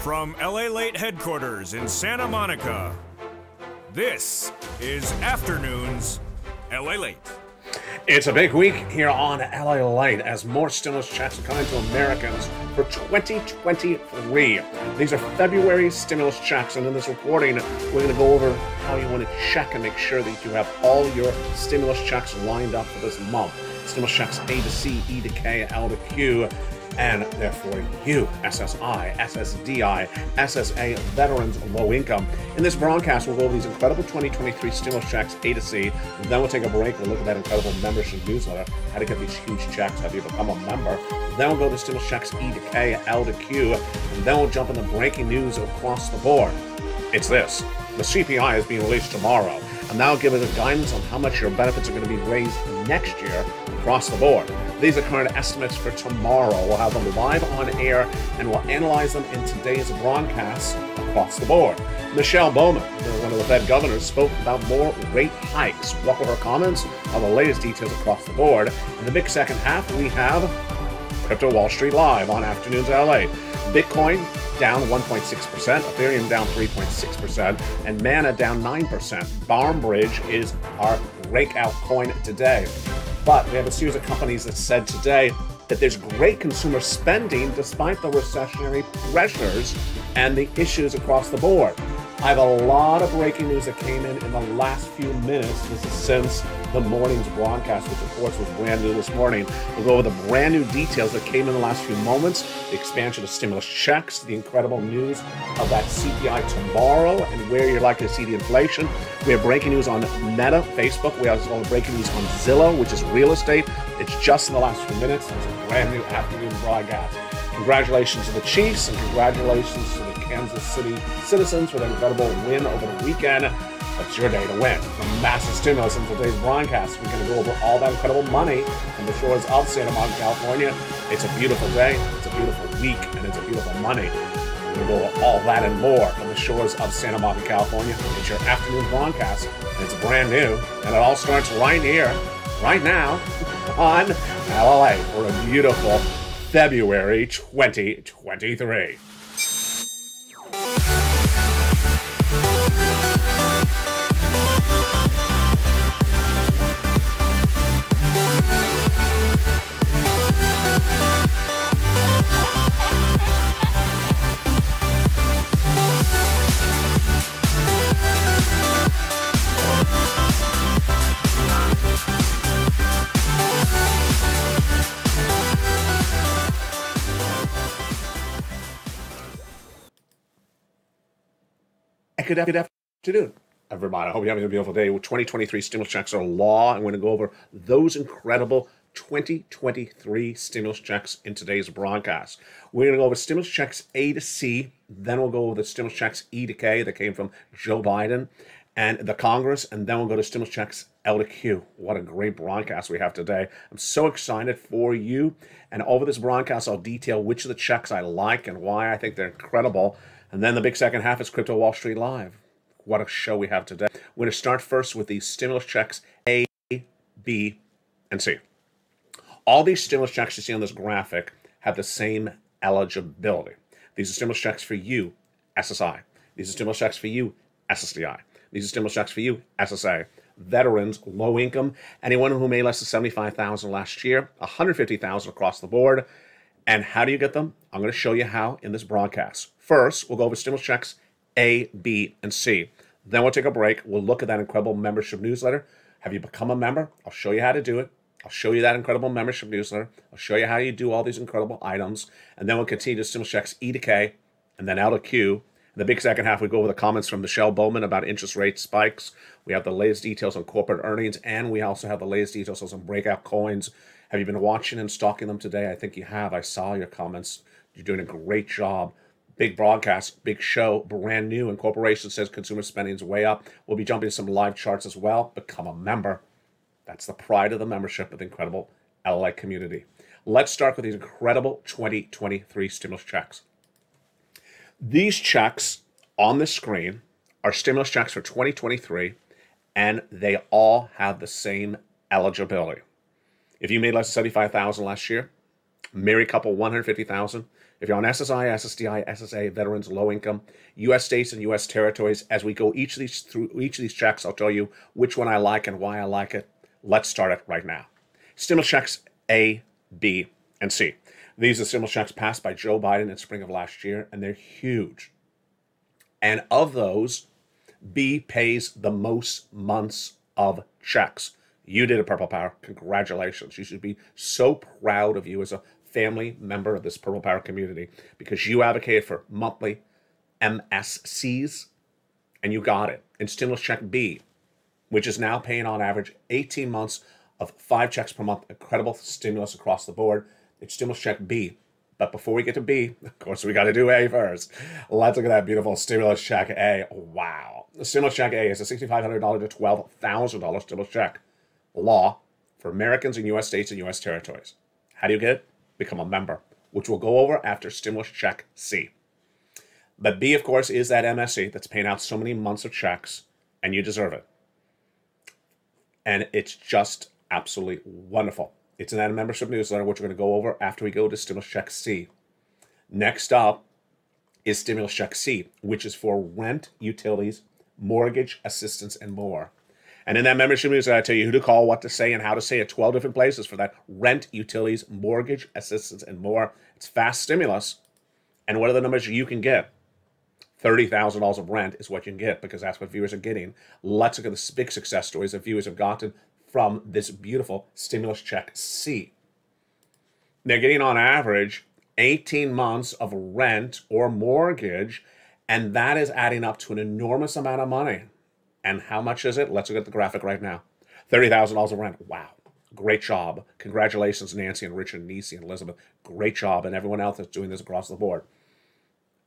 From LALATE headquarters in Santa Monica, this is Afternoons LALATE. It's a big week here on LALATE as more stimulus checks are coming to Americans for 2023. These are February stimulus checks, and in this recording, we're going to go over how you want to check and make sure that you have all your stimulus checks lined up for this month. Stimulus checks A to C, E to K, L to Q. And therefore you, SSI, SSDI, SSA, veterans, low income. In this broadcast, we'll go over these incredible 2023 stimulus checks A to C. Then we'll take a break. We'll look at that incredible membership newsletter, how to get these huge checks, how you become a member. Then we'll go to stimulus checks E to K, L to Q. And then we'll jump into breaking news across the board. It's this. The CPI is being released tomorrow. And that'll give us a guidance on how much your benefits are going to be raised next year across the board. These are current estimates for tomorrow. We'll have them live on air, and we'll analyze them in today's broadcast across the board. Michelle Bowman, one of the Fed governors, spoke about more rate hikes. We'll cover her comments on the latest details across the board. In the big second half, we have Crypto Wall Street Live on Afternoons LA. Bitcoin down 1.6%, Ethereum down 3.6%, and Mana down 9%. Barnbridge is our breakout coin today. But we have a series of companies that said today that there's great consumer spending despite the recessionary pressures and the issues across the board. I have a lot of breaking news that came in the last few minutes. This is since the morning's broadcast, which of course was brand new this morning. We'll go over the brand new details that came in the last few moments, the expansion of stimulus checks, the incredible news of that CPI tomorrow and where you're likely to see the inflation. We have breaking news on Meta, Facebook. We also have breaking news on Zillow, which is real estate. It's just in the last few minutes. It's a brand new afternoon broadcast. Congratulations to the Chiefs and congratulations to the Kansas City citizens for their incredible win over the weekend. It's your day to win. The massive stimulus in today's broadcast. We're going to go over all that incredible money from the shores of Santa Monica, California. It's a beautiful day, it's a beautiful week, and it's a beautiful money. We're going to go over all that and more from the shores of Santa Monica, California. It's your afternoon broadcast, and it's brand new, and it all starts right here, right now, on LA for a beautiful February 2023. Good afternoon, everybody. I hope you're having a beautiful day. Well, 2023 stimulus checks are law, and we're going to go over those incredible 2023 stimulus checks in today's broadcast. We're going to go over stimulus checks A to C, then we'll go over the stimulus checks E to K that came from Joe Biden and the Congress, and then we'll go to stimulus checks L to Q. What a great broadcast we have today. I'm so excited for you, and over this broadcast, I'll detail which of the checks I like and why I think they're incredible. And then the big second half is Crypto Wall Street Live. What a show we have today. We're going to start first with these stimulus checks A, B, and C. All these stimulus checks you see on this graphic have the same eligibility. These are stimulus checks for you, SSI. These are stimulus checks for you, SSDI. These are stimulus checks for you, SSA. Veterans, low income, anyone who made less than $75,000 last year, $150,000 across the board. And how do you get them? I'm going to show you how in this broadcast. First, we'll go over stimulus checks A, B, and C. Then we'll take a break. We'll look at that incredible membership newsletter. Have you become a member? I'll show you how to do it. I'll show you that incredible membership newsletter. I'll show you how you do all these incredible items. And then we'll continue to stimulus checks E to K and then L to Q. In the big second half, we go over the comments from Michelle Bowman about interest rate spikes. We have the latest details on corporate earnings, and we also have the latest details on some breakout coins. Have you been watching and stalking them today? I think you have. I saw your comments. You're doing a great job. Big broadcast, big show, brand new. And corporation says consumer spending is way up. We'll be jumping to some live charts as well. Become a member. That's the pride of the membership of the incredible LA community. Let's start with these incredible 2023 stimulus checks. These checks on the screen are stimulus checks for 2023, and they all have the same eligibility. If you made less than $75,000 last year, Married couple, $150,000. If you're on SSI, SSDI, SSA, veterans, low income, U.S. states and U.S. territories, as we go through each of these checks, I'll tell you which one I like and why I like it. Let's start it right now. Stimulus checks A, B, and C. These are stimulus checks passed by Joe Biden in spring of last year, and they're huge. And of those, B pays the most months of checks. You did it, Purple Power. Congratulations. You should be so proud of you as a family member of this Purple Power community, because you advocated for monthly MSCs, and you got it. In stimulus check B, which is now paying on average 18 months of 5 checks per month, incredible stimulus across the board. It's stimulus check B. But before we get to B, of course, we got to do A first. Let's look at that beautiful stimulus check A. Wow. The stimulus check A is a $6,500 to $12,000 stimulus check. Law for Americans in U.S. states and U.S. territories. How do you get it? Become a member, which we'll go over after stimulus check C. But B, of course, is that MSC that's paying out so many months of checks, and you deserve it. And it's just absolutely wonderful. It's in that membership newsletter, which we're going to go over after we go to stimulus check C. Next up is stimulus check C, which is for rent, utilities, mortgage assistance, and more. And in that membership newsletter, I tell you who to call, what to say, and how to say it 12 different places for that rent, utilities, mortgage assistance, and more. It's fast stimulus. And what are the numbers you can get? $30,000 of rent is what you can get, because that's what viewers are getting. Let's look at the big success stories that viewers have gotten from this beautiful stimulus check C. They're getting on average 18 months of rent or mortgage, and that is adding up to an enormous amount of money. And how much is it? Let's look at the graphic right now. $30,000 of rent. Wow. Great job. Congratulations, Nancy and Richard, Niecy and Elizabeth. Great job. And everyone else that's doing this across the board.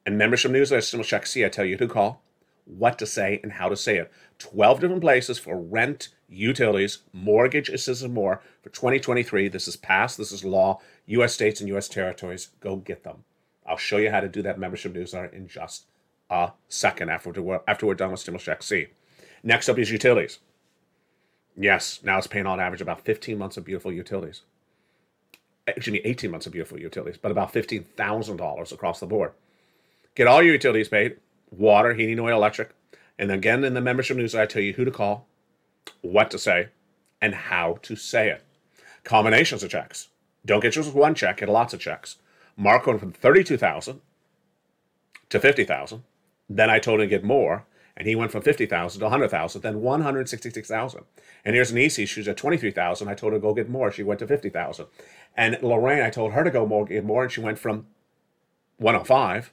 And membership newsletter, stimulus check C, I tell you who to call, what to say, and how to say it. 12 different places for rent, utilities, mortgage assistance, and more for 2023. This is passed. This is law. U.S. states and U.S. territories. Go get them. I'll show you how to do that membership newsletter in just a second after we're done with stimulus check C. Next up is utilities. Yes, now it's paying on average about 15 months of beautiful utilities. Excuse me, 18 months of beautiful utilities, but about $15,000 across the board. Get all your utilities paid, water, heating, oil, electric. And again, in the membership newsletter, I tell you who to call, what to say, and how to say it. Combinations of checks. Don't get just one check, get lots of checks. Mark one from $32,000 to $50,000. Then I told him to get more. And he went from $50,000 to $100,000, then $166,000. And here's Niecy, she's at $23,000. I told her to go get more. She went to $50,000. And Lorraine, I told her to go get more, and she went from $105,000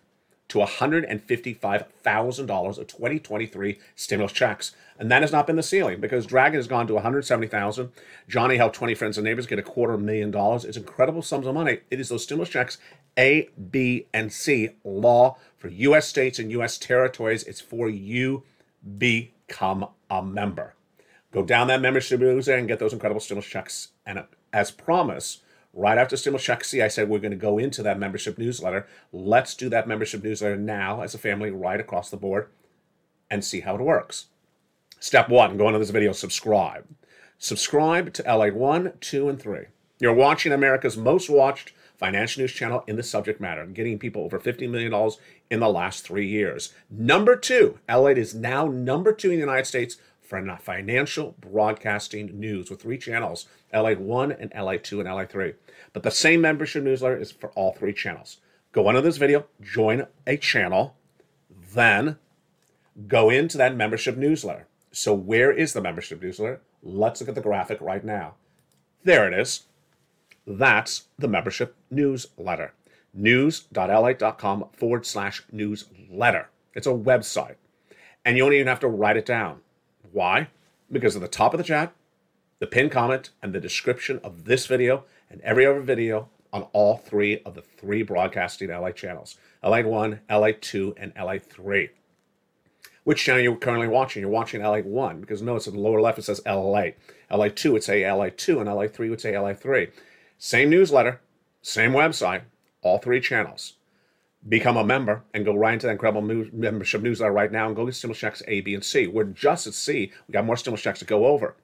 to $155,000 of 2023 stimulus checks. And that has not been the ceiling, because Dragon has gone to $170,000. Johnny helped 20 friends and neighbors get $250,000. It's incredible sums of money. It is those stimulus checks A, B, and C, law for U.S. states and U.S. territories. It's for you. Become a member. Go down that membership newsletter and get those incredible stimulus checks. And as promised, right after stimulus check C, I said we're going to go into that membership newsletter. Let's do that membership newsletter now as a family right across the board and see how it works. Step one, go into this video, subscribe. Subscribe to LA 1, 2, and 3. You're watching America's most watched financial news channel in the subject matter, getting people over $50 million in the last 3 years. Number two, LALATE is now number 2 in the United States for financial broadcasting news with 3 channels, LALATE 1 and LALATE 2 and LALATE 3. But the same membership newsletter is for all 3 channels. Go under this video, join a channel, then go into that membership newsletter. So where is the membership newsletter? Let's look at the graphic right now. There it is. That's the membership newsletter. news.la.com/newsletter. It's a website. And you don't even have to write it down. Why? Because at the top of the chat, the pinned comment, and the description of this video and every other video on all 3 of the 3 broadcasting LA channels, LA 1, LA 2, and LA 3. Which channel you're currently watching? You're watching LA 1, because notice at the lower left it says LA. LA 2 would say LA 2, and LA 3 would say LA 3. Same newsletter, same website, all 3 channels. Become a member and go right into that incredible membership newsletter right now and go get stimulus checks A, B, and C. We're just at C. We got more stimulus checks to go over.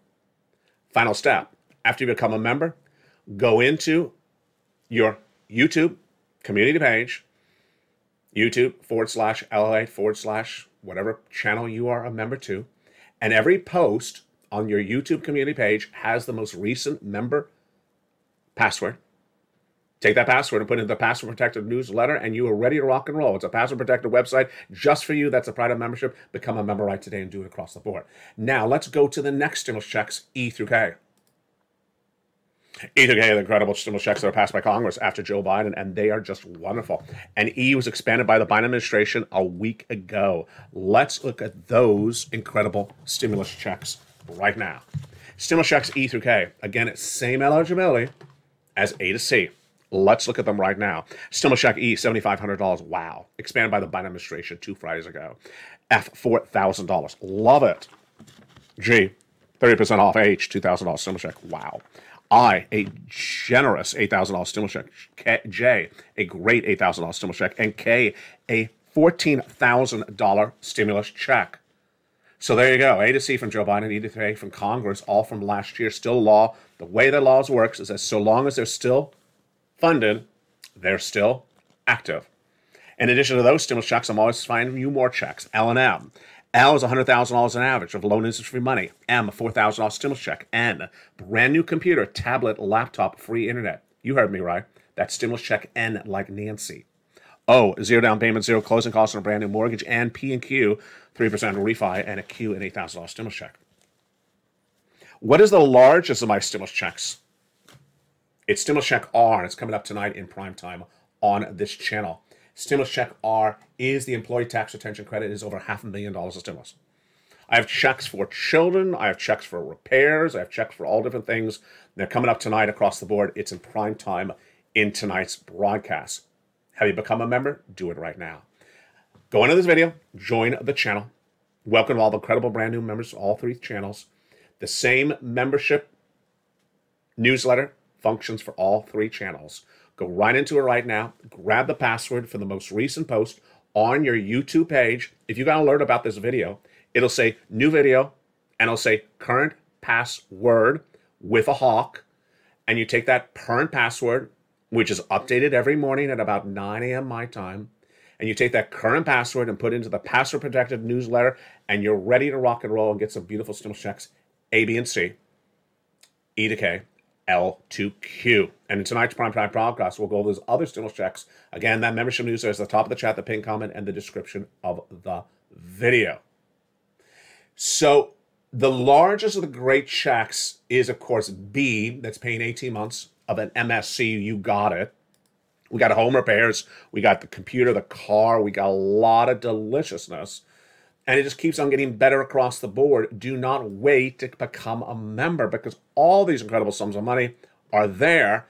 Final step, after you become a member, go into your YouTube community page, YouTube.com/LALATE/ whatever channel you are a member to. And every post on your YouTube community page has the most recent member password. Take that password and put it in the password protected newsletter, and you are ready to rock and roll. It's a password protected website just for you. That's a private membership. Become a member right today and do it across the board. Now let's go to the next stimulus checks, E through K. E through K are the incredible stimulus checks that were passed by Congress after Joe Biden, and they are just wonderful. And E was expanded by the Biden administration a week ago. Let's look at those incredible stimulus checks right now. Stimulus checks E through K. Again, it's same eligibility as A to C. Let's look at them right now. Stimulus check E, $7,500. Wow. Expanded by the Biden administration 2 Fridays ago. F, $4,000. Love it. G, 30% off. H, $2,000 stimulus check. Wow. I, a generous $8,000 stimulus check. J, a great $8,000 stimulus check. And K, a $14,000 stimulus check. So there you go. A to C from Joe Biden, E to K from Congress, all from last year. Still law. The way the laws works is that so long as they're still funded, they're still active. In addition to those stimulus checks, I'm always finding you more checks. L and M. L is $100,000 on average of loan interest-free money. M, $4,000 stimulus check. N, brand new computer, tablet, laptop, free internet. You heard me right. That's stimulus check N like Nancy. O, zero down payment, zero closing costs on a brand new mortgage. And P and Q, 3% refi, and a Q and $8,000 stimulus check. What is the largest of my stimulus checks? It's stimulus check R, and it's coming up tonight in prime time on this channel. Stimulus check R is the employee tax retention credit. It is over $500,000 of stimulus. I have checks for children. I have checks for repairs. I have checks for all different things. They're coming up tonight across the board. It's in prime time in tonight's broadcast. Have you become a member? Do it right now. Go into this video. Join the channel. Welcome to all the incredible brand new members of all three channels. The same membership newsletter functions for all three channels. Go right into it right now. Grab the password for the most recent post on your YouTube page. If you got an alert about this video, it'll say new video, and it'll say current password with a hawk. And you take that current password, which is updated every morning at about 9 a.m. my time, and you take that current password and put it into the password protected newsletter, and you're ready to rock and roll and get some beautiful stimulus checks, A, B, and C, E to K, L to Q. And in tonight's primetime broadcast, we'll go over those other stimulus checks. Again, that membership newsletter is at the top of the chat, the pinned comment, and the description of the video. So the largest of the great checks is, of course, B, that's paying 18 months of an MSC. You got it. We got home repairs. We got the computer, the car. We got a lot of deliciousness. And it just keeps on getting better across the board. Do not wait to become a member, because all these incredible sums of money are there.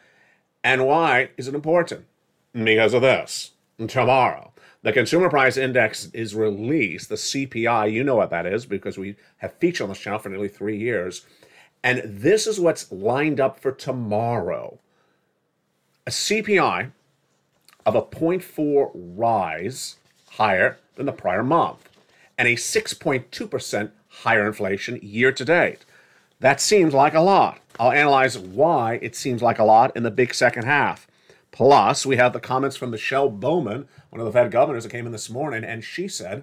And why is it important? Because of this. Tomorrow, the Consumer Price Index is released, the CPI. You know what that is, because we have featured on this channel for nearly 3 years. And this is what's lined up for tomorrow. A CPI of a 0.4 rise higher than the prior month, and a 6.2% higher inflation year to date. That seems like a lot. I'll analyze why it seems like a lot in the big second half. Plus, we have the comments from Michelle Bowman, one of the Fed governors that came in this morning, and she said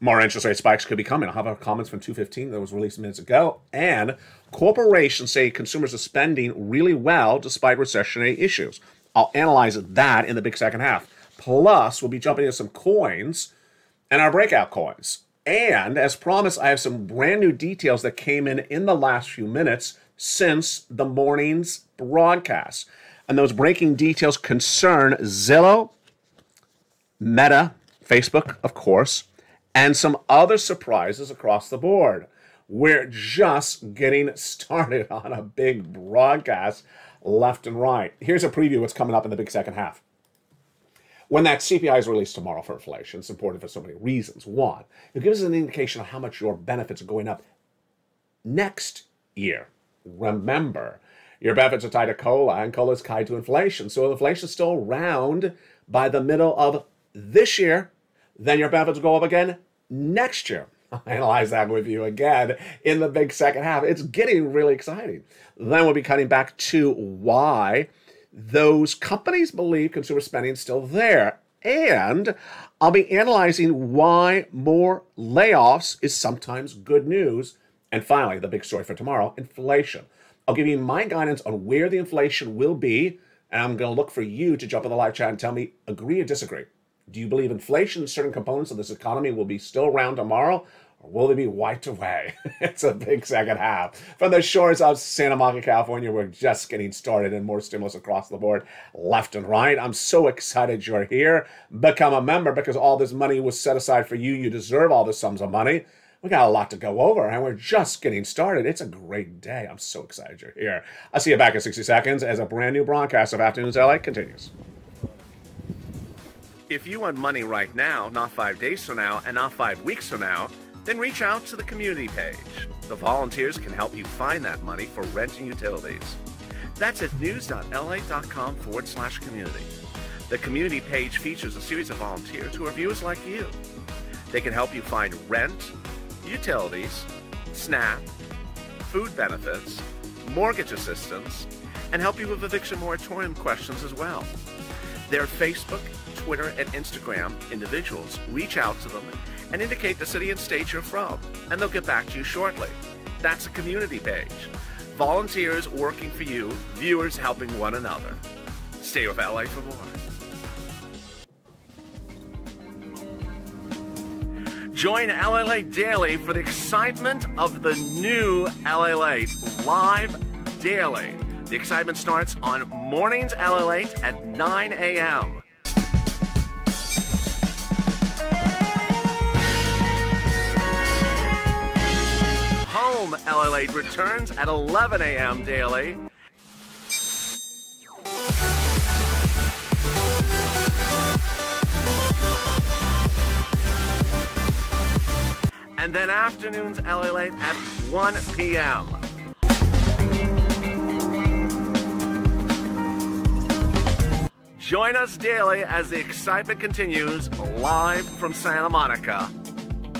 more interest rate spikes could be coming. I'll have our comments from 215 that was released minutes ago. And corporations say consumers are spending really well despite recessionary issues. I'll analyze that in the big second half. Plus, we'll be jumping into some coins and our breakout coins. And as promised, I have some brand new details that came in the last few minutes since the morning's broadcast. And those breaking details concern Zillow, Meta, Facebook, of course, and some other surprises across the board. We're just getting started on a big broadcast left and right. Here's a preview of what's coming up in the big second half. When that CPI is released tomorrow for inflation, it's important for so many reasons. One, it gives us an indication of how much your benefits are going up next year. Remember, your benefits are tied to COLA, and COLA is tied to inflation. So if inflation is still around by the middle of this year, then your benefits will go up again next year. I'll analyze that with you again in the big second half. It's getting really exciting. Then we'll be cutting back to why those companies believe consumer spending is still there. And I'll be analyzing why more layoffs is sometimes good news. And finally, the big story for tomorrow, inflation. I'll give you my guidance on where the inflation will be, and I'm going to look for you to jump in the live chat and tell me, agree or disagree. Do you believe inflation and certain components of this economy will be still around tomorrow, or will they be wiped away? It's a big second half. From the shores of Santa Monica, California, we're just getting started and more stimulus across the board, left and right. I'm so excited you're here. Become a member because all this money was set aside for you. You deserve all the sums of money. We got a lot to go over, and we're just getting started. It's a great day. I'm so excited you're here. I'll see you back in 60 seconds as a brand new broadcast of Afternoons LA continues. If you want money right now, not 5 days from now, and not 5 weeks from now, then reach out to the community page. The volunteers can help you find that money for rent and utilities. That's at news.la.com/community. The community page features a series of volunteers who are viewers like you. They can help you find rent, utilities, SNAP, food benefits, mortgage assistance, and help you with eviction moratorium questions as well. Their Facebook, Twitter, and Instagram individuals, reach out to them and indicate the city and state you're from, and they'll get back to you shortly. That's a community page. Volunteers working for you, viewers helping one another. Stay with LA for more. Join LALATE Daily for the excitement of the new LALATE live daily. The excitement starts on mornings LALATE at 9 a.m. Home LALATE returns at 11 a.m. daily. And then afternoons LALATE at 1 p.m. Join us daily as the excitement continues live from Santa Monica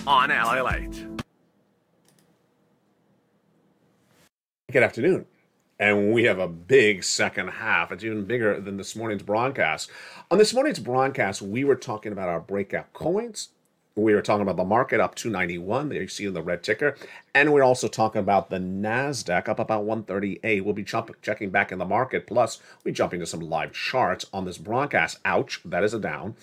on LALATE. Good afternoon. And we have a big second half. It's even bigger than this morning's broadcast. On this morning's broadcast, we were talking about our breakout coins. We were talking about the market up 291, there you see in the red ticker. And we're also talking about the NASDAQ up about 138. We'll be checking back in the market. Plus, we jump into some live charts on this broadcast. Ouch, that is a down.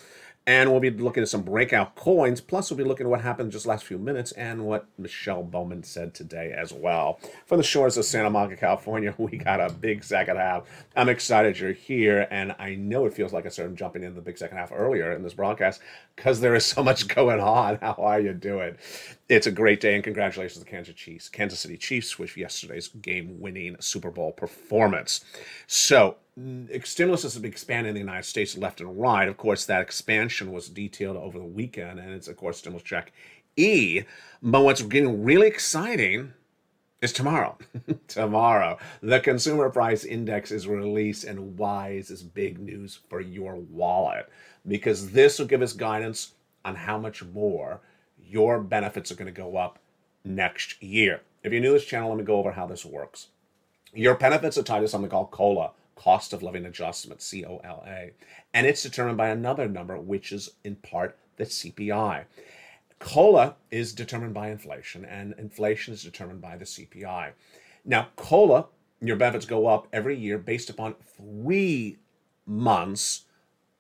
And we'll be looking at some breakout coins. Plus, we'll be looking at what happened just last few minutes and what Michelle Bowman said today as well. From the shores of Santa Monica, California, we got a big second half. I'm excited you're here. And I know it feels like I started jumping into the big second half earlier in this broadcast because there is so much going on. How are you doing? It's a great day. And congratulations to the Kansas City Chiefs with yesterday's game-winning Super Bowl performance. So, stimulus has been expanding in the United States left and right. Of course, that expansion was detailed over the weekend, and it's, of course, stimulus check E. But what's getting really exciting is tomorrow. Tomorrow, the Consumer Price Index is released, and why is this big news for your wallet? Because this will give us guidance on how much more your benefits are going to go up next year. If you're new to this channel, let me go over how this works. Your benefits are tied to something called COLA, cost of living adjustment, COLA, and it's determined by another number, which is in part the CPI. COLA is determined by inflation, and inflation is determined by the CPI. Now, COLA, your benefits go up every year based upon 3 months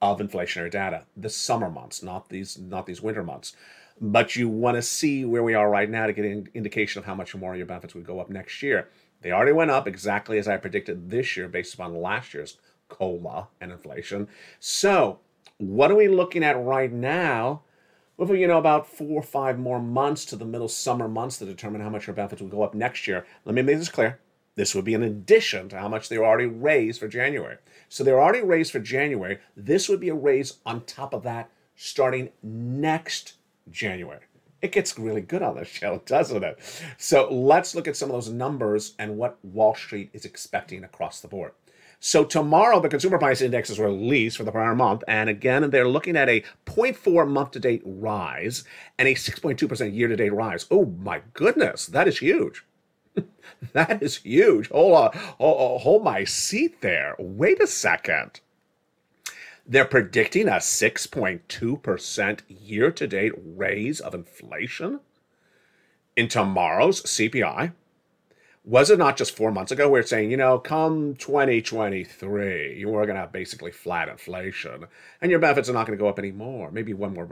of inflationary data, the summer months, not these winter months. But you want to see where we are right now to get an indication of how much more your benefits would go up next year. They already went up exactly as I predicted this year based upon last year's COLA and inflation. So what are we looking at right now? Well, you know, about 4 or 5 more months to the middle summer months to determine how much your benefits will go up next year. Let me make this clear. This would be in addition to how much they were already raised for January. So they were already raised for January. This would be a raise on top of that starting next January. It gets really good on this show, doesn't it? So let's look at some of those numbers and what Wall Street is expecting across the board. So tomorrow, the Consumer Price Index is released for the prior month. And again, they're looking at a 0.4 month-to-date rise and a 6.2% year-to-date rise. Oh, my goodness. That is huge. That is huge. Hold on, hold my seat there. Wait a second. They're predicting a 6.2% year-to-date raise of inflation in tomorrow's CPI. Was it not just 4 months ago we were saying, you know, come 2023, you are going to have basically flat inflation and your benefits are not going to go up anymore, maybe 1% more?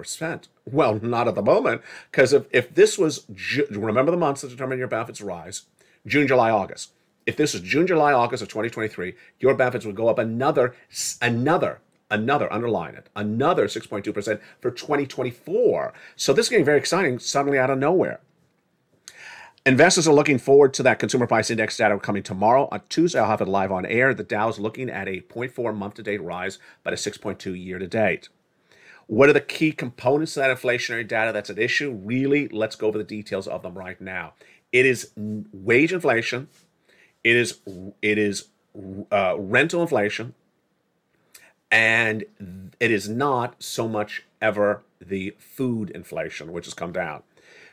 Well, not at the moment, because if this was, remember the months that determine your benefits rise, June, July, August. If this was June, July, August of 2023, your benefits would go up another 6.2% for 2024. So this is getting very exciting suddenly out of nowhere. Investors are looking forward to that consumer price index data coming tomorrow. On Tuesday, I'll have it live on air. The Dow's looking at a 0.4 month-to-date rise, but a 6.2 year-to-date. What are the key components of that inflationary data that's at issue? Really, let's go over the details of them right now. It is wage inflation. It is rental inflation. And it is not so much ever the food inflation, which has come down.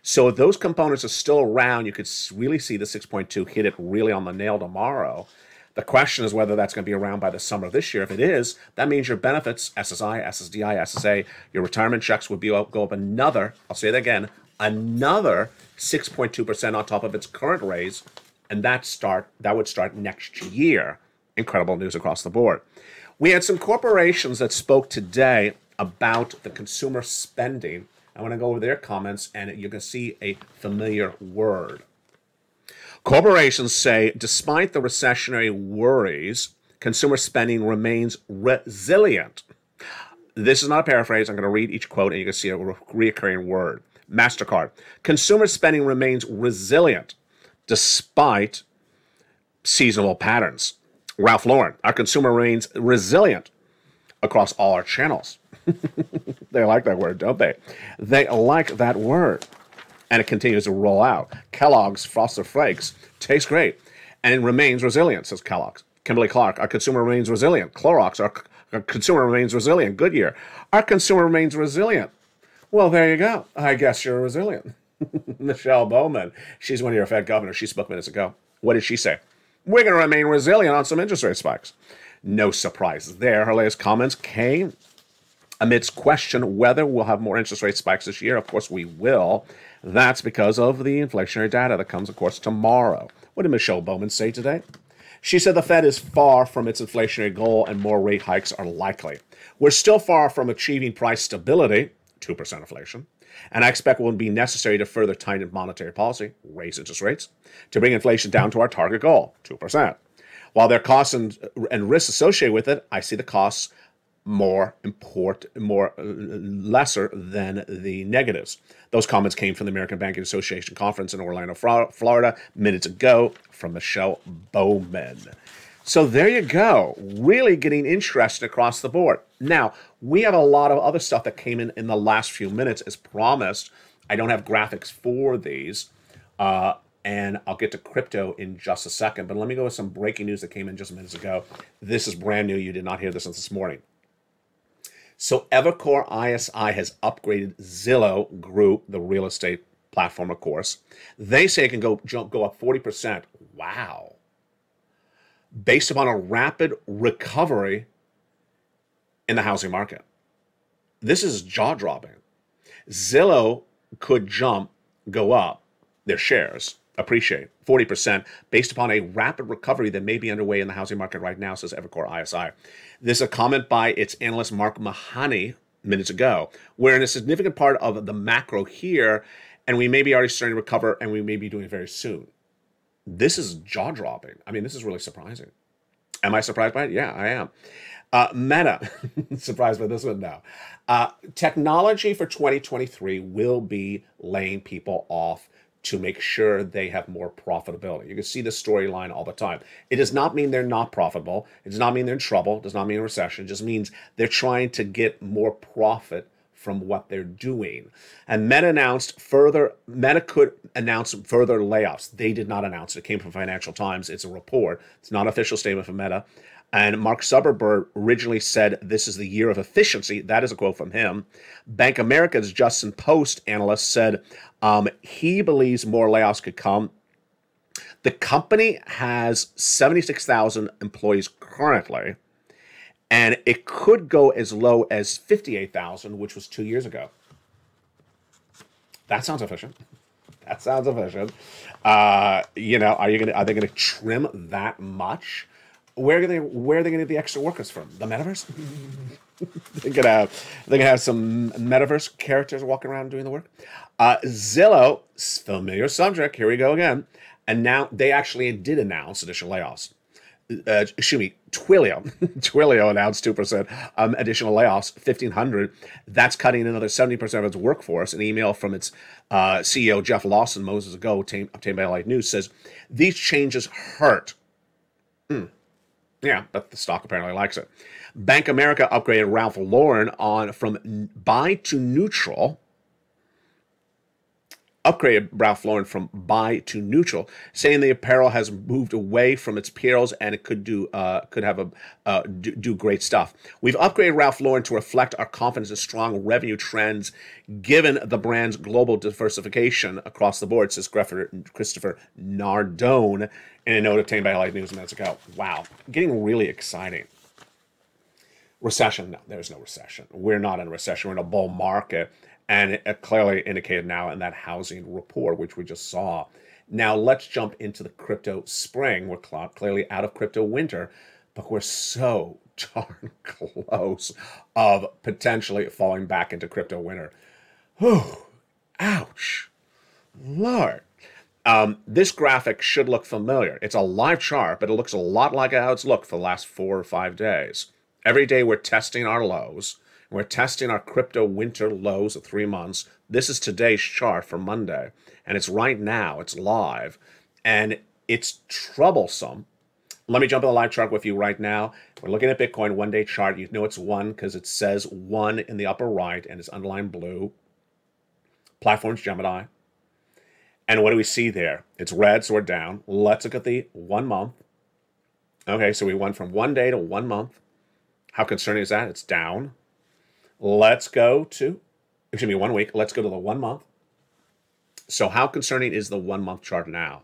So if those components are still around, you could really see the 6.2 hit it really on the nail tomorrow. The question is whether that's going to be around by the summer of this year. If it is, that means your benefits, SSI, SSDI, SSA, your retirement checks would be go up another, I'll say it again, another 6.2% on top of its current raise, and that would start next year. Incredible news across the board. We had some corporations that spoke today about the consumer spending. I want to go over their comments, and you can see a familiar word. Corporations say, despite the recessionary worries, consumer spending remains resilient. This is not a paraphrase. I'm going to read each quote, and you can see a reoccurring word. Mastercard. Consumer spending remains resilient despite seasonal patterns. Ralph Lauren. Our consumer remains resilient across all our channels. They like that word, don't they? They like that word. And it continues to roll out. Kellogg's Frosted Flakes taste great. And it remains resilient, says Kellogg's. Kimberly Clark, our consumer remains resilient. Clorox, our consumer remains resilient. Goodyear, our consumer remains resilient. Well, there you go. I guess you're resilient. Michelle Bowman, she's one of your Fed governors. She spoke minutes ago. What did she say? We're going to remain resilient on some interest rate spikes. No surprise there. Her latest comments came amidst question whether we'll have more interest rate spikes this year. Of course, we will. That's because of the inflationary data that comes, of course, tomorrow. What did Michelle Bowman say today? She said the Fed is far from its inflationary goal and more rate hikes are likely. We're still far from achieving price stability, 2% inflation, and I expect it will be necessary to further tighten monetary policy, raise interest rates, to bring inflation down to our target goal, 2%. While there are costs and risks associated with it, I see the costs lesser than the negatives. Those comments came from the American Banking Association conference in Orlando, Florida, minutes ago from Michelle Bowman. So there you go. Really getting interested across the board. Now, we have a lot of other stuff that came in the last few minutes as promised. I don't have graphics for these, and I'll get to crypto in just a second. But let me go with some breaking news that came in just minutes ago. This is brand new. You did not hear this since this morning. So Evercore ISI has upgraded Zillow Group, the real estate platform, of course. They say it can go up 40%. Wow. Based upon a rapid recovery in the housing market. This is jaw-dropping. Zillow could go up, their shares appreciate 40% based upon a rapid recovery that may be underway in the housing market right now, says Evercore ISI. This is a comment by its analyst Mark Mahoney minutes ago. We're in a significant part of the macro here, and we may be already starting to recover, and we may be doing it very soon. This is jaw-dropping. I mean, this is really surprising. Am I surprised by it? Yeah, I am. Meta, surprised by this one now. Technology for 2023 will be laying people off to make sure they have more profitability. You can see the storyline all the time. It does not mean they're not profitable. It does not mean they're in trouble. It does not mean a recession. It just means they're trying to get more profit from what they're doing. And Meta could announce further layoffs. They did not announce it. It came from Financial Times. It's a report. It's not an official statement from Meta. And Mark Zuckerberg originally said, this is the year of efficiency. That is a quote from him. Bank of America's Justin Post analyst said he believes more layoffs could come The company has 76,000 employees currently, and it could go as low as 58,000, which was 2 years ago. That sounds efficient. That sounds efficient. You know, are they gonna trim that much? Where are they gonna get the extra workers from? The metaverse? they're gonna have some metaverse characters walking around doing the work. Zillow, familiar subject. Here we go again. And now they actually did announce additional layoffs. Twilio announced 2% additional layoffs, 1,500. That's cutting another 70% of its workforce. An email from its CEO, Jeff Lawson, Moses ago, obtained by LA News, says, these changes hurt. Yeah, but the stock apparently likes it. Bank of America upgraded Ralph Lauren from buy to neutral. Upgraded Ralph Lauren from buy to neutral, saying the apparel has moved away from its peers and it could do great stuff. We've upgraded Ralph Lauren to reflect our confidence in strong revenue trends, given the brand's global diversification across the board, says Christopher Nardone in a note obtained by LA News minutes ago. Wow, getting really exciting. Recession? No, there's no recession. We're not in a recession. We're in a bull market. And clearly indicated now in that housing report, which we just saw. Now let's jump into the crypto spring. We're clearly out of crypto winter, but we're so darn close of potentially falling back into crypto winter. Whew, ouch, Lord. This graphic should look familiar. It's a live chart, but it looks a lot like how it's looked for the last 4 or 5 days. Every day we're testing our lows. We're testing our crypto winter lows of 3 months. This is today's chart for Monday, and it's right now. It's live, and it's troublesome. Let me jump in the live chart with you right now. We're looking at Bitcoin one-day chart. You know it's one because it says one in the upper right, and it's underlined blue. Platform's Gemini. And what do we see there? It's red, so we're down. Let's look at the 1 month. Okay, so we went from 1 day to 1 month. How concerning is that? It's down. Let's go to, excuse me, 1 week. Let's go to the 1 month. So how concerning is the 1 month chart now?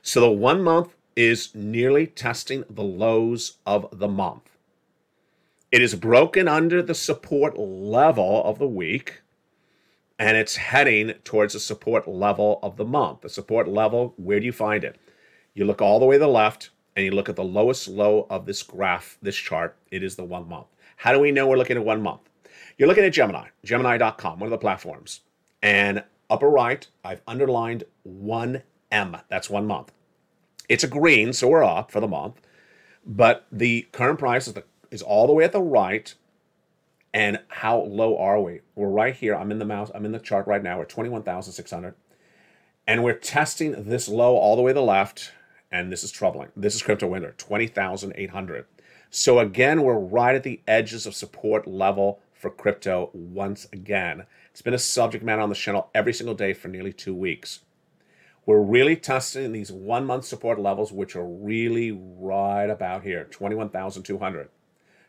So the 1 month is nearly testing the lows of the month. It is broken under the support level of the week, and it's heading towards the support level of the month. The support level, where do you find it? You look all the way to the left, and you look at the lowest low of this graph, this chart. It is the 1 month. How do we know we're looking at 1 month? You're looking at Gemini, Gemini.com, one of the platforms. And upper right, I've underlined 1M. That's 1 month. It's a green, so we're up for the month. But the current price is all the way at the right. And how low are we? We're right here. I'm in the chart right now. We're 21,600. And we're testing this low all the way to the left. And this is troubling. This is crypto winter, 20,800. So again, we're right at the edges of support level for crypto once again. It's been a subject matter on this channel every single day for nearly 2 weeks. We're really testing these 1 month support levels, which are really right about here, 21,200.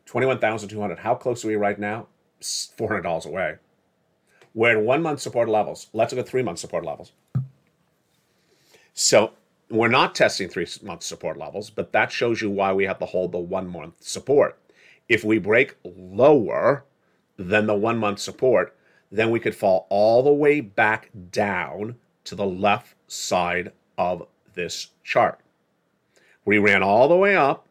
21,200, how close are we right now? $400 away. We're at 1 month support levels. Let's look at 3 month support levels. So we're not testing 3 month support levels, but that shows you why we have to hold the 1 month support. If we break lower than the 1 month support, then we could fall all the way back down to the left side of this chart. We ran all the way up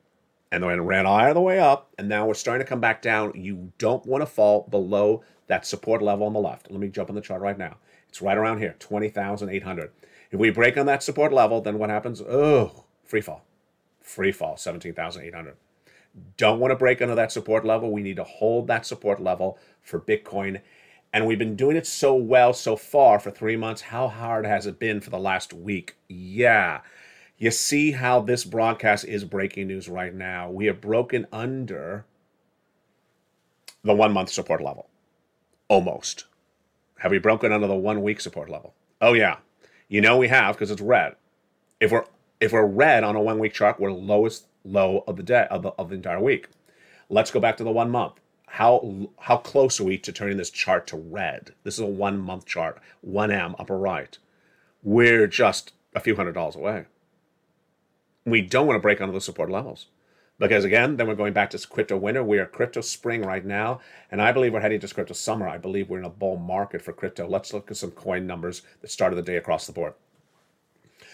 and then ran all the way up, and now we're starting to come back down. You don't want to fall below that support level on the left. Let me jump on the chart right now. It's right around here, 20,800. If we break on that support level, then what happens? Oh, free fall. Free fall, 17,800. Don't want to break under that support level. We need to hold that support level for Bitcoin. And we've been doing it so well so far for 3 months. How hard has it been for the last week? Yeah. You see how this broadcast is breaking news right now. We have broken under the 1 month support level. Almost. Have we broken under the 1 week support level? Oh, yeah. You know we have, because it's red. If we're red on a 1 week chart, we're lowest low of the day of the entire week. Let's go back to the 1 month. How close are we to turning this chart to red? This is a 1 month chart, 1M upper right. We're just a few $100s away. We don't want to break under the support levels because, again, then we're going back to crypto winter. We are crypto spring right now, and I believe we're heading to crypto summer. I believe we're in a bull market for crypto. Let's look at some coin numbers that started the day across the board.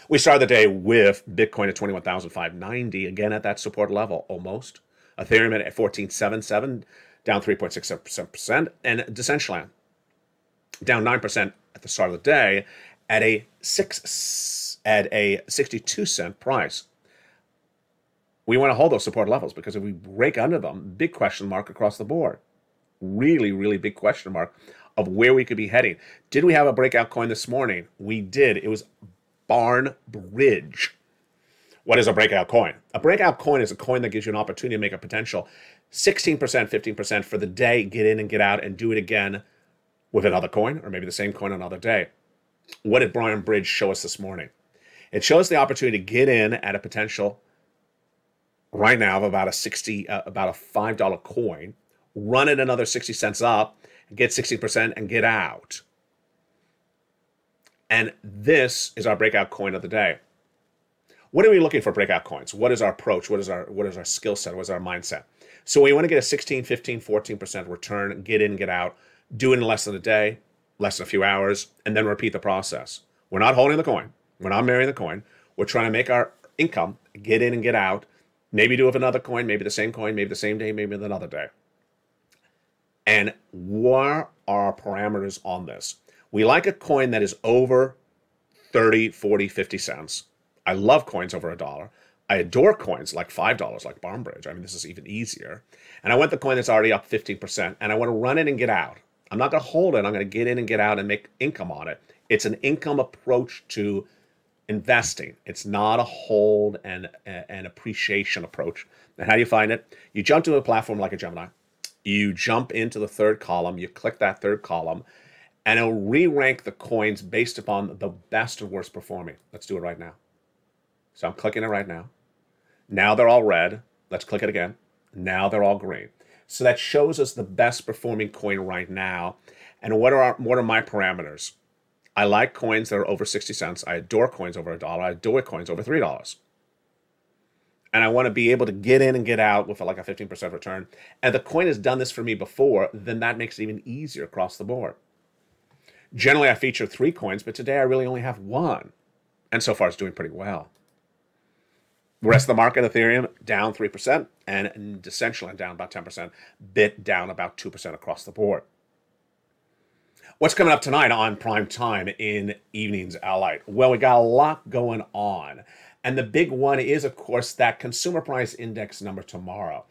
We started the day with Bitcoin at 21,590, again at that support level almost. Ethereum at 14.77, down 3.67%, and Decentraland down 9% at the start of the day at a 62-cent price. We want to hold those support levels because if we break under them, big question mark across the board. Really, really big question mark of where we could be heading. Did we have a breakout coin this morning? We did. It was Barnbridge. What is a breakout coin? A breakout coin is a coin that gives you an opportunity to make a potential 16%, 15% for the day, get in and get out, and do it again with another coin or maybe the same coin another day. What did Barnbridge show us this morning? It shows the opportunity to get in at a potential right now of about a $5 coin, run it another 60 cents up, and get 16% and get out. And this is our breakout coin of the day. What are we looking for breakout coins? What is our approach? What is our skill set? What is our mindset? So we want to get a 16, 15, 14% return, get in, get out, do it in less than a day, less than a few hours, and then repeat the process. We're not holding the coin. We're not marrying the coin. We're trying to make our income, get in and get out, maybe do it with another coin, maybe the same day, maybe another day. And what are our parameters on this? We like a coin that is over 30, 40, 50 cents. I love coins over $1. I adore coins like $5, like Barnbridge. I mean, this is even easier. And I want the coin that's already up 15%, and I want to run it and get out. I'm not going to hold it. I'm going to get in and get out and make income on it. It's an income approach to investing. It's not a hold and an appreciation approach. And how do you find it? You jump to a platform like a Gemini. You jump into the third column. You click that third column, and it'll re-rank the coins based upon the best and worst performing. Let's do it right now. So I'm clicking it right now. Now they're all red. Let's click it again. Now they're all green. So that shows us the best performing coin right now. And what are my parameters? I like coins that are over 60 cents. I adore coins over $1. I adore coins over $3. And I want to be able to get in and get out with like a 15% return. And the coin has done this for me before, then that makes it even easier across the board. Generally, I feature 3 coins, but today I really only have 1. And so far, it's doing pretty well. The rest of the market, Ethereum, down 3%, and Decentraland down about 10%, Bit down about 2% across the board. What's coming up tonight on prime time in Evenings LALATE? Well, we got a lot going on. And the big one is, of course, that consumer price index number tomorrow.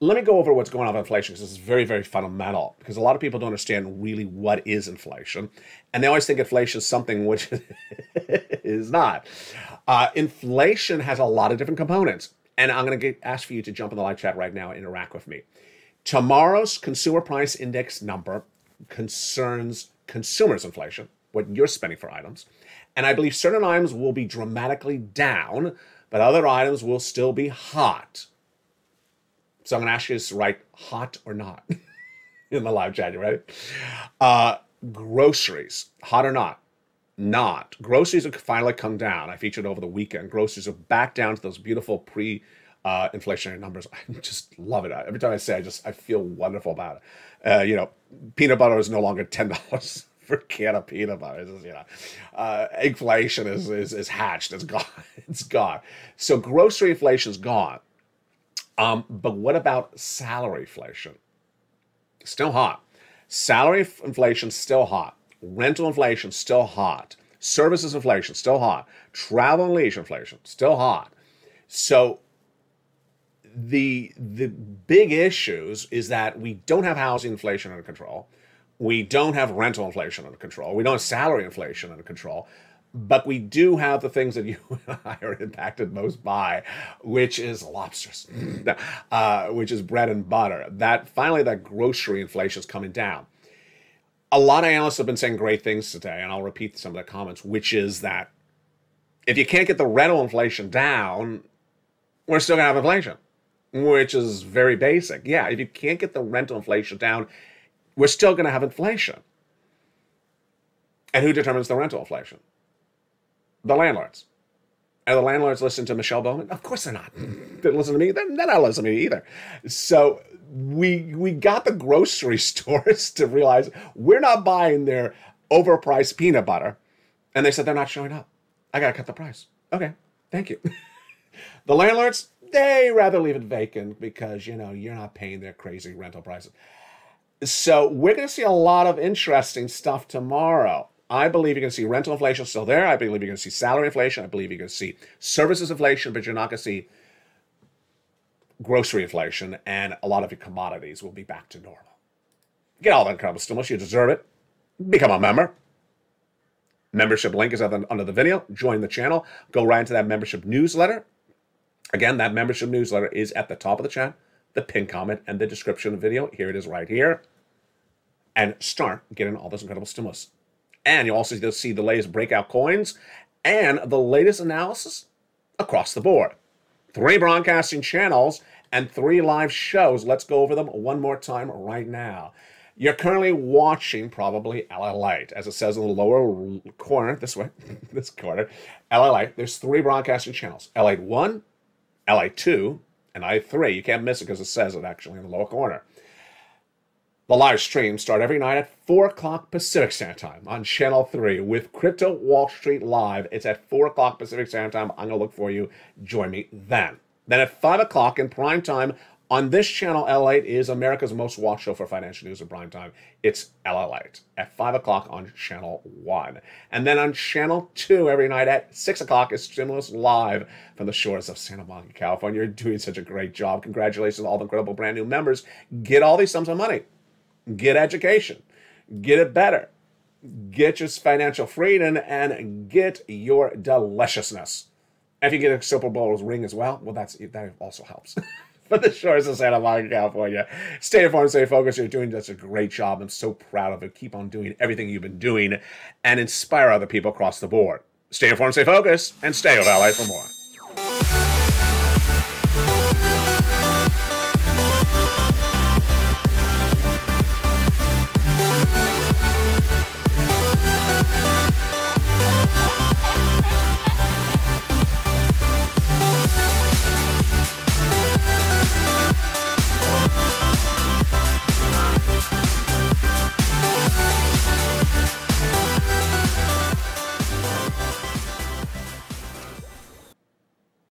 Let me go over what's going on with inflation, because this is very, very fundamental, because a lot of people don't understand really what is inflation. And they always think inflation is something which it is not. Inflation has a lot of different components. And I'm going to ask for you to jump in the live chat right now and interact with me. Tomorrow's consumer price index number concerns consumers' inflation, what you're spending for items. And I believe certain items will be dramatically down, but other items will still be hot. So I'm going to ask you to write hot or not in the live chat, you ready? Groceries, hot or not? Not. Groceries have finally come down. I featured over the weekend. Groceries are back down to those beautiful pre-inflationary numbers. I just love it. Every time I say it, I feel wonderful about it. You know, peanut butter is no longer $10 for a can of peanut butter. It's just, you know, inflation is hatched. It's gone. It's gone. So grocery inflation is gone. But what about salary inflation? Still hot. Salary inflation, still hot. Rental inflation, still hot. Services inflation, still hot. Travel and leisure inflation, still hot. So the big issues is that we don't have housing inflation under control. We don't have rental inflation under control. We don't have salary inflation under control. But we do have the things that you and I are impacted most by, which is lobsters, which is bread and butter. Finally, that grocery inflation is coming down. A lot of analysts have been saying great things today, and I'll repeat some of their comments, which is that if you can't get the rental inflation down, we're still going to have inflation, which is very basic. Yeah, if you can't get the rental inflation down, we're still going to have inflation. And who determines the rental inflation? The landlords. Are the landlords listening to Michelle Bowman? Of course they're not. They listen to me. They're not listening to me either. So we got the grocery stores to realize we're not buying their overpriced peanut butter. And they said, they're not showing up. I got to cut the price. Okay, thank you. The landlords, they rather leave it vacant because, you know, you're not paying their crazy rental prices. So we're going to see a lot of interesting stuff tomorrow. I believe you're going to see rental inflation still there. I believe you're going to see salary inflation. I believe you're going to see services inflation, but you're not going to see grocery inflation, and a lot of your commodities will be back to normal. Get all that incredible stimulus. You deserve it. Become a member. Membership link is under the video. Join the channel. Go right into that membership newsletter. Again, that membership newsletter is at the top of the chat, the pinned comment, and the description of the video. Here it is right here. And start getting all this incredible stimulus. And you'll also see the latest breakout coins and the latest analysis across the board. 3 broadcasting channels and 3 live shows. Let's go over them one more time right now. You're currently watching probably LALATE, as it says in the lower corner, this way, this corner, LALATE. There's 3 broadcasting channels, LALATE 1, LALATE 2, and LALATE 3. You can't miss it because it says it actually in the lower corner. The live streams start every night at 4 o'clock Pacific Standard Time on Channel 3 with Crypto Wall Street Live. It's at 4 o'clock Pacific Standard Time. I'm going to look for you. Join me then. Then at 5 o'clock in prime time on this channel, LALATE is America's most watched show for financial news in prime time. It's LALATE at 5 o'clock on Channel 1. And then on Channel 2 every night at 6 o'clock is Stimulus Live from the shores of Santa Monica, California. You're doing such a great job. Congratulations to all the incredible brand new members. Get all these sums of money. Get education, get it better, get your financial freedom, and get your deliciousness. And if you get a Super Bowl's ring as well, well, that also helps. But the shores of Santa Monica, California. Stay informed, stay focused. You're doing such a great job. I'm so proud of you. Keep on doing everything you've been doing and inspire other people across the board. Stay informed, stay focused, and stay with LA for more.